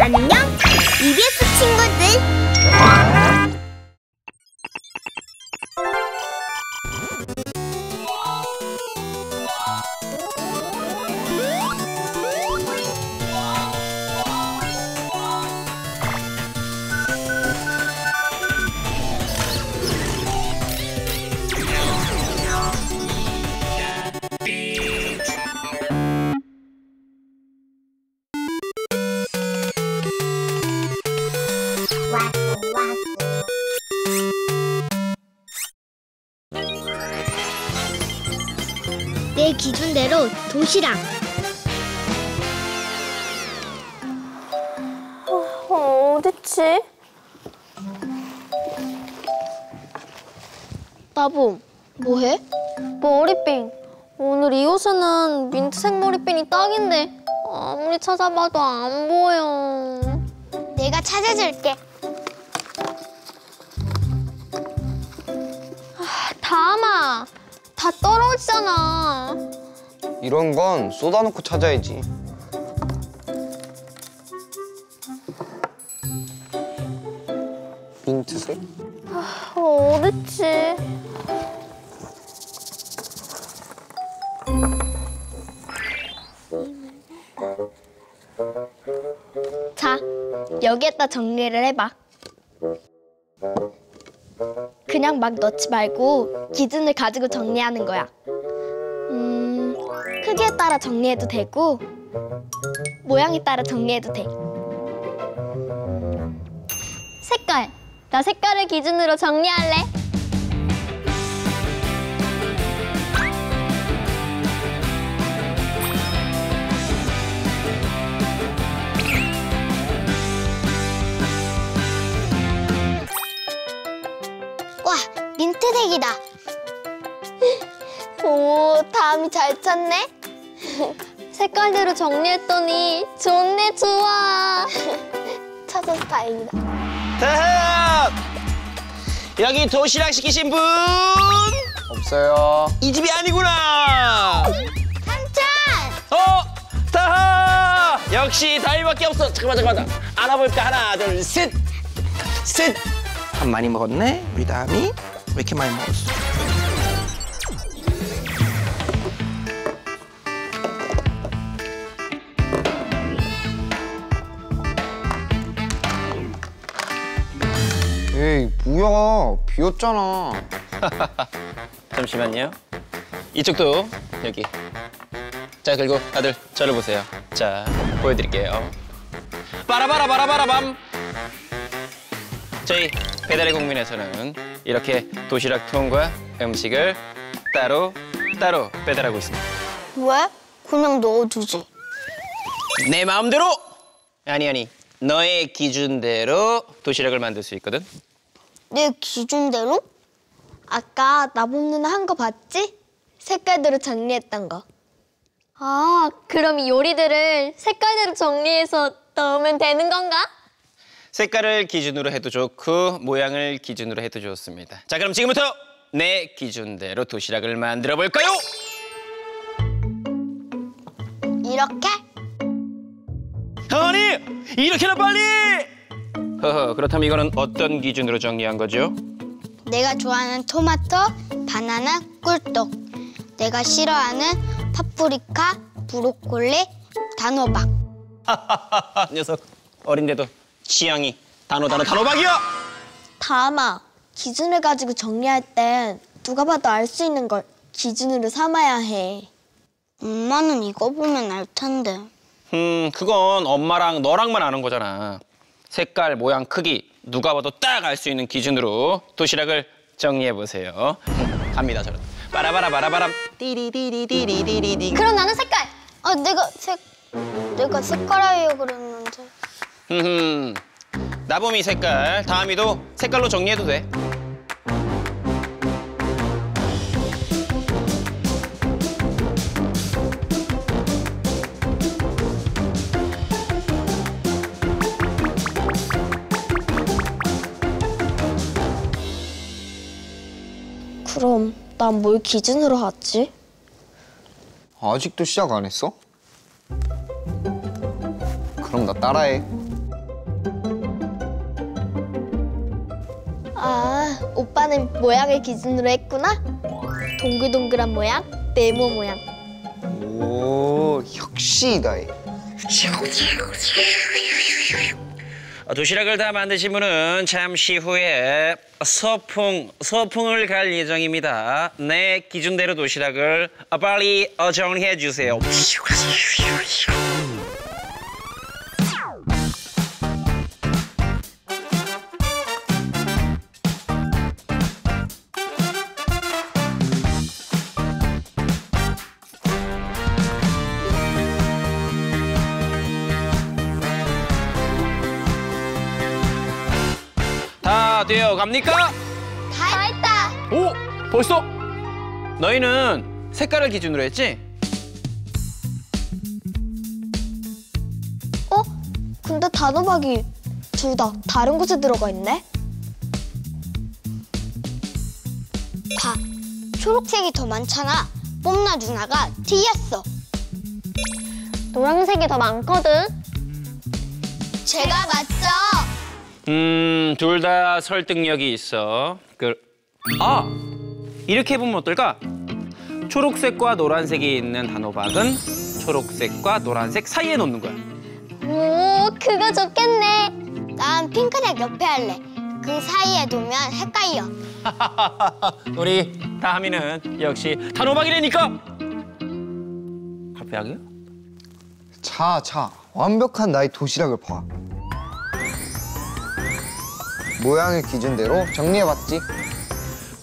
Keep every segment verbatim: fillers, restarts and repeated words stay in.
안녕, 이비에스 친구들. 내 기준대로 도시락. 어, 어딨지? 나봄, 뭐해? 머리핀. 오늘 이 옷에는 민트색 머리핀이 딱인데 아무리 찾아봐도 안 보여. 내가 찾아줄게. 다음아, 다 떨어지잖아. 이런 건 쏟아놓고 찾아야지. 민트색? 어, 어딨지? 자, 여기에다 정리를 해봐. 그냥 막 넣지 말고 기준을 가지고 정리하는 거야. 음, 크기에 따라 정리해도 되고 모양에 따라 정리해도 돼. 색깔! 나 색깔을 기준으로 정리할래. 와, 민트색이다. 오, 다음이 잘 찾네. 색깔대로 정리했더니 좋네, 좋아. 찾아서 다행이다. 다음! 여기 도시락 시키신 분? 없어요. 이 집이 아니구나. 삼촌! 어? 다하! 역시 다일밖에 없어. 잠깐만, 잠깐만. 알아볼까? 하나, 둘, 셋! 셋! 참 많이 먹었네. 우리 다음이 왜 이렇게 많이 먹었어? 에이, 뭐야, 비었잖아. 잠시만요. 이쪽도 여기. 자, 그리고 다들 저를 보세요. 자, 보여드릴게요. 빠라바라바라바라밤. 저희 배달의 국민에서는 이렇게 도시락통과 음식을 따로 따로 배달하고 있습니다. 왜? 그냥 넣어두지. 내 마음대로! 아니, 아니. 너의 기준대로 도시락을 만들 수 있거든. 내 기준대로? 아까 나봄 누나 한 거 봤지? 색깔대로 정리했던 거. 아, 그럼 이 요리들을 색깔대로 정리해서 넣으면 되는 건가? 색깔을 기준으로 해도 좋고 모양을 기준으로 해도 좋습니다. 자, 그럼 지금부터 내 기준대로 도시락을 만들어 볼까요? 이렇게? 아니! 이렇게나 빨리! 허허, 그렇다면 이거는 어떤 기준으로 정리한 거죠? 내가 좋아하는 토마토, 바나나, 꿀떡. 내가 싫어하는 파프리카, 브로콜리, 단호박. 하하하하, 녀석. 어린데도 취향이 단호, 단호, 단호박이야! 다음아, 기준을 가지고 정리할 땐 누가 봐도 알 수 있는 걸 기준으로 삼아야 해. 엄마는 이거 보면 알 텐데. 음, 그건 엄마랑 너랑만 아는 거잖아. 색깔, 모양, 크기 누가 봐도 딱 알 수 있는 기준으로 도시락을 정리해보세요. 갑니다, 저는. 빠라바라바라바람. 띠리디리디리디리디. 그럼 나는 색깔! 아, 내가 색... 내가 색깔하려고 그랬는데... 흠흠. 나봄이 색깔, 다음이도 색깔로 정리해도 돼. 그럼 난 뭘 기준으로 하지? 아직도 시작 안 했어? 그럼 나 따라해. 아, 오빠는 모양을 기준으로 했구나? 동글동글한 모양, 네모 모양. 오, 역시다. 도시락을 다 만드신 분은 잠시 후에 서풍, 서풍을 갈 예정입니다. 내 기준대로 도시락을 빨리 정리해 주세요. 갑니까? 다 했다. 오, 벌써? 너희는 색깔을 기준으로 했지? 어? 근데 단호박이 둘 다 다른 곳에 들어가 있네? 봐, 초록색이 더 많잖아. 뽐나 누나가 틀렸어. 노란색이 더 많거든. 제가 맞죠? 음, 둘 다 설득력이 있어. 그, 아! 이렇게 해보면 어떨까? 초록색과 노란색이 있는 단호박은 초록색과 노란색 사이에 놓는 거야. 오, 그거 좋겠네. 난 핑크색 옆에 할래. 그 사이에 놓으면 헷갈려. 우리 다미는 역시 단호박이라니까! 갈피약이요? 자, 자. 완벽한 나의 도시락을 봐. 모양의 기준대로 정리해봤지.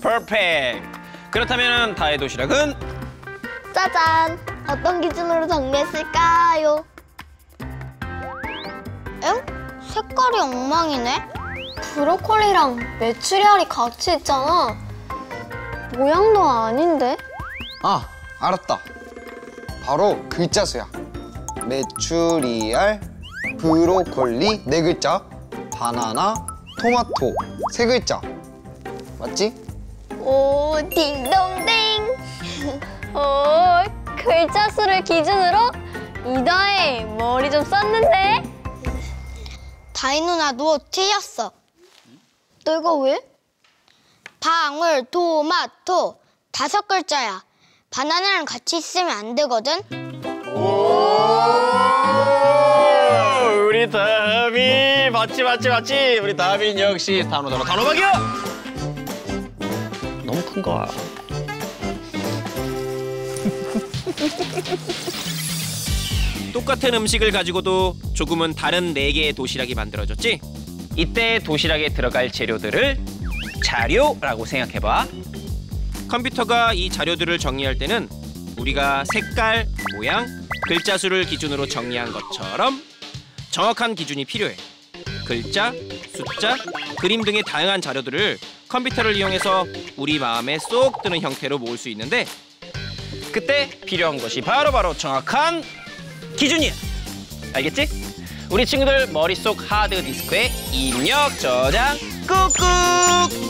퍼펙트! 그렇다면 다의 도시락은? 짜잔! 어떤 기준으로 정리했을까요? 엥? 색깔이 엉망이네? 브로콜리랑 메추리알이 같이 있잖아. 모양도 아닌데? 아, 알았다. 바로 글자 수야. 메추리알, 브로콜리 네 글자, 바나나, 토마토, 세 글자. 맞지? 오, 딩동댕! 오, 글자 수를 기준으로 이더에 머리 좀 썼는데? 다희 누나, 너 틀렸어. 너 이거 왜? 방울, 토마토, 다섯 글자야. 바나나랑 같이 있으면 안 되거든? 오, 우리 다미! 맞지, 맞지, 맞지! 우리 다빈 역시 단호단호 단호박이야! 너무 큰 거야. 똑같은 음식을 가지고도 조금은 다른 네 개의 도시락이 만들어졌지? 이때 도시락에 들어갈 재료들을 자료라고 생각해봐. 컴퓨터가 이 자료들을 정리할 때는 우리가 색깔, 모양, 글자 수를 기준으로 정리한 것처럼 정확한 기준이 필요해. 글자, 숫자, 그림 등의 다양한 자료들을 컴퓨터를 이용해서 우리 마음에 쏙 드는 형태로 모을 수 있는데 그때 필요한 것이 바로바로 바로 정확한 기준이야. 알겠지? 우리 친구들 머릿속 하드디스크에 입력 저장 꾹꾹!